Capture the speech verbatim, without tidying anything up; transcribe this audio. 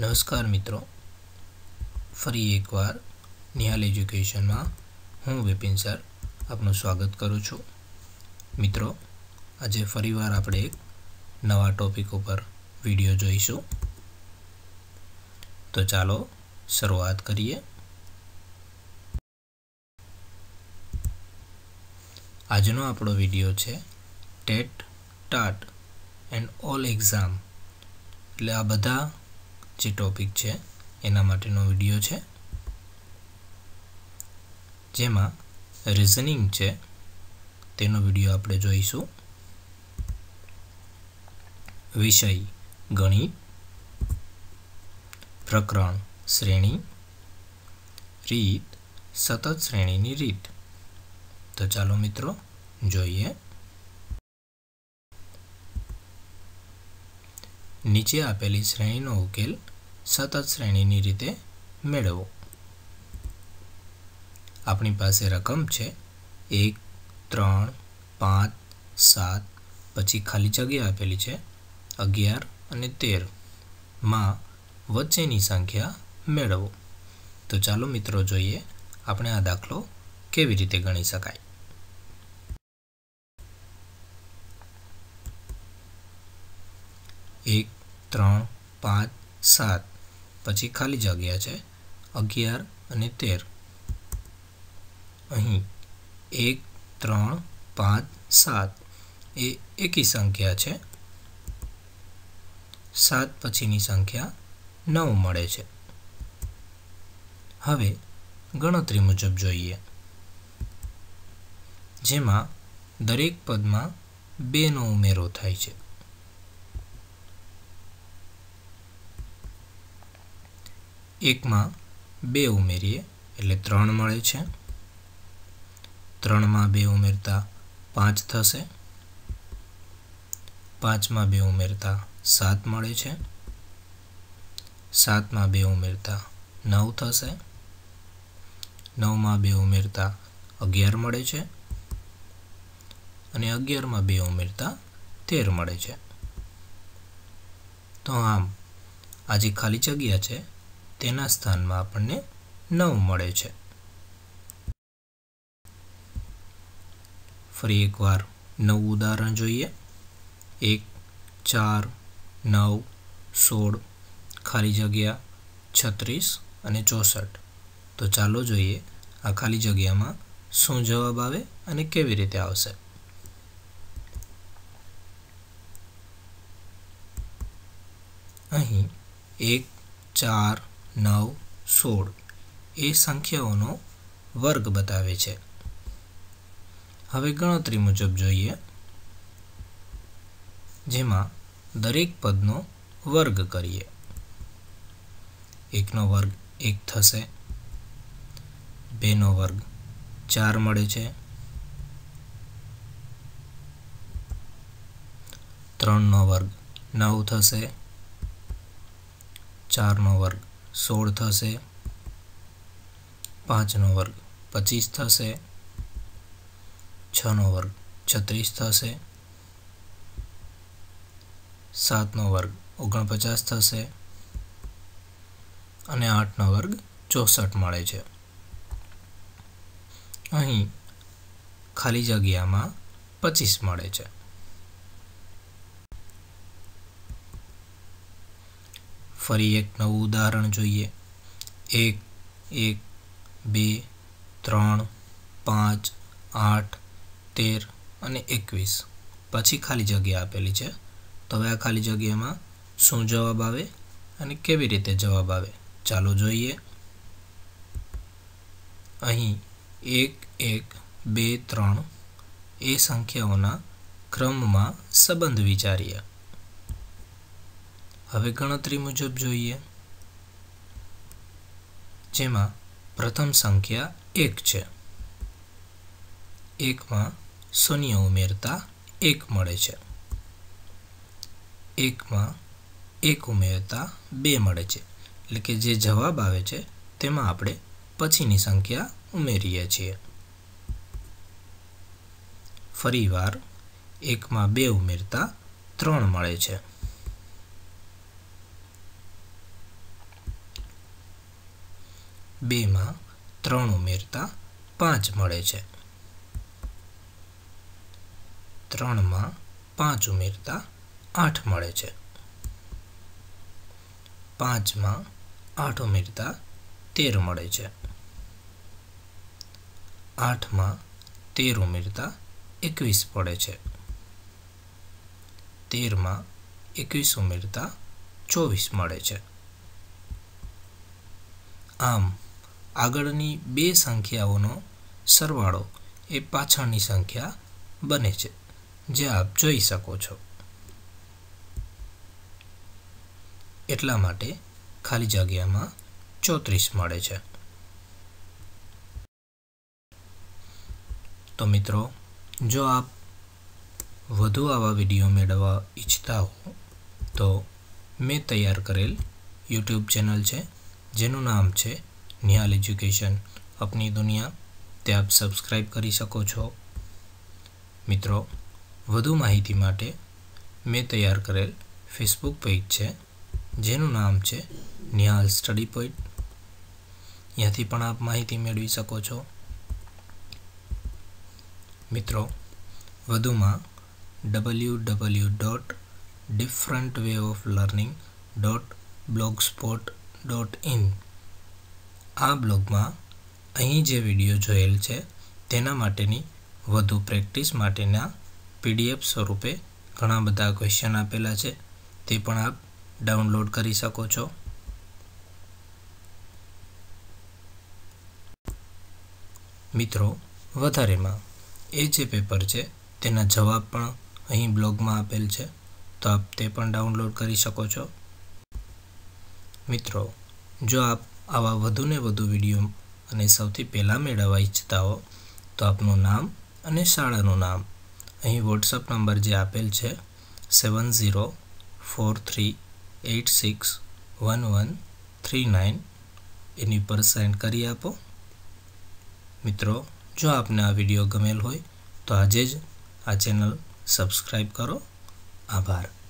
નમસ્કાર મિત્રો, ફરી એકવાર નિહાલ એજ્યુકેશનમાં હું વિપિન સર આપનું સ્વાગત કરું છું। મિત્રો, આજે ફરીવાર આપણે એક નવા ટોપિક ઉપર વિડિયો જોઈશું, તો ચાલો શરૂઆત કરીએ। આજનો આપણો વિડિયો છે TET, TAT and all exam, એટલે આ બધા જે ટોપિક છે એના માટેનો વિડિયો છે, જેમાં રીઝનિંગ છે તેનો વિડિયો આપણે જોઈશું। વિષય ગણિત, પ્રકરણ શ્રેણી, રીત સતત શ્રેણીની રીત। તો ચાલો મિત્રો જોઈએ। નીચે આપેલી શ્રેણીનો ઉકેલ સતત શ્રેણીની રીતે મેળવો। આપણી પાસે રકમ છે એક, ત્રણ, પાંચ, સાત, પછી ખાલી જગ્યા આપેલી છે અગિયાર અને તેર માં વચ્ચેની સંખ્યા મેળવો। તો ચાલો મિત્રો જોઈએ આપણે આ દાખલો કેવી રીતે ગણી શકાય। એક, ત્રણ, પાંચ, સાત, પછી ખાલી જગ્યા છે અગિયાર અને તેર। અહીં એક, ત્રણ, પાંચ, સાત એ એકી સંખ્યા છે, સાત પછીની સંખ્યા નવ મળે છે। હવે ગણતરી મુજબ જોઈએ, જેમાં દરેક પદમાં બે નો ઉમેરો થાય છે। એકમાં બે ઉમેરીએ એટલે ત્રણ મળે છે, ત્રણમાં બે ઉમેરતા પાંચ થશે, પાંચમાં બે ઉમેરતા સાત મળે છે, સાતમાં બે ઉમેરતા નવ થશે, નવમાં બે ઉમેરતા અગિયાર મળે છે અને અગિયારમાં બે ઉમેરતા તેર મળે છે। તો આમ આ જે ખાલી જગ્યા છે તેના સ્થાનમાં આપણને નવ મળે છે। ફરી એકવાર નવું ઉદાહરણ જોઈએ। એક, ચાર, નવ, સોળ, ખાલી જગ્યા છત્રીસ અને ચોસઠ। તો ચાલો જોઈએ આ ખાલી જગ્યામાં શું જવાબ આવે અને કેવી રીતે આવશે। અહીં એક, ચાર, નવ, સોળ એ સંખ્યાઓનો વર્ગ બતાવે છે। હવે ગણતરી મુજબ જોઈએ, જેમાં દરેક પદનો વર્ગ કરીએ। એકનો વર્ગ એક થશે, બેનો વર્ગ ચાર મળે છે, ત્રણનો વર્ગ નવ થશે, ચારનો વર્ગ સોળ થશે, પાંચનો વર્ગ પચીસ થશે, છનો વર્ગ છત્રીસ થશે, સાતનો વર્ગ ઓગણપચાસ થશે અને આઠનો વર્ગ ચોસઠ મળે છે। અહીં ખાલી જગ્યામાં પચીસ મળે છે। ફરી એક નવું ઉદાહરણ જોઈએ। એક, એક, બે, ત્રણ, પાંચ, આઠ, તેર અને એકવીસ, પછી ખાલી જગ્યા આપેલી છે। તો હવે આ ખાલી જગ્યામાં શું જવાબ આવે અને કેવી રીતે જવાબ આવે ચાલો જોઈએ। અહીં એક, એક, બે, ત્રણ એ સંખ્યાઓના ક્રમમાં સંબંધ વિચારીએ। હવે ગણતરી મુજબ જોઈએ, જેમાં પ્રથમ સંખ્યા એક છે, એકમાં શૂન્ય ઉમેરતા એક મળે છે, એકમાં એક ઉમેરતા બે મળે છે, એટલે કે જે જવાબ આવે છે તેમાં આપણે પછીની સંખ્યા ઉમેરીએ છીએ। ફરીવાર એકમાં બે ઉમેરતા ત્રણ મળે છે, बे में त्रण उमेरता पांच मळे छे। त्रण में पांच उमेरता आठ मळे छे। पांच में आठ उमेरता तेर मळे छे। आठ में तेर उमेरता एकवीस पड़े छे। तेर में एकवीस उमेरता चौवीस मळे छे। आम आगळनी बे संख्याओनो सरवाळो ए पाछळनी संख्या बने छे, जे आप जोई शको छो। एटला माटे खाली जग्यामां चौत्रीस मळे छे। तो मित्रों, जो आप वधु आवा विडियो मेळववा इच्छता हो तो मैं तैयार करेल यूट्यूब चेनल छे, जेनु नाम छे निहाल एज्युकेशन अपनी दुनिया, ते आप सब्सक्राइब करी सको छो। मित्रों, वधु माहिती माटे मैं तैयार करेल फेसबुक पेज छे, जेनु नाम छे निहाल स्टडी पॉइंट, यांथी पण आप माहिती मेळवी सको छो। मित्रों, वधु मां W W W dot different way of learning dot blogspot dot in आ ब्लॉग में अहीं जे विडियो जोयेल छे तेना माटेनी वधु प्रेक्टिस माटेना पीडीएफ स्वरूपे घणा बधा क्वेश्चन आपेला छे, ते पण आप डाउनलॉड करी सको छो। मित्रों, वधारेमां ए जे पेपर छे तेना जवाब पण अहीं ब्लॉग में आपेल छे, तो आप ते पण डाउनलॉड करी सको छो। मित्रों, जो आप आवा वधु ने वधु विडियो अने सौथी पहला मेळववा इच्छता हो तो आपनुं नाम अने शाळानुं नाम अहीं व्हाट्सएप नंबर जे आपेल छे seven zero four three eight six one one three nine एनी पर सेंड करी आपो। मित्रों, जो आपने आ विडियो गमेल होय तो आजे ज आ चेनल सब्सक्राइब करो। आभार।